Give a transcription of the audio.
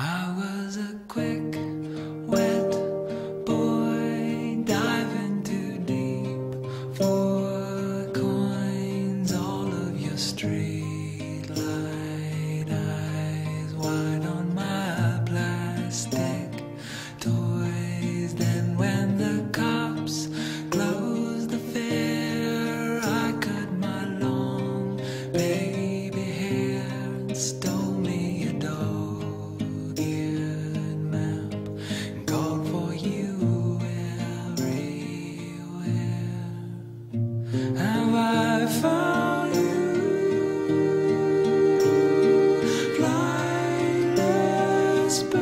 I was a quick, wet boy, diving too deep for coins. All of your street light eyes wide on my plastic toys. Then when the cops closed the fair, I cut my long baby hair and stole me a dog. Have I found you, fly less?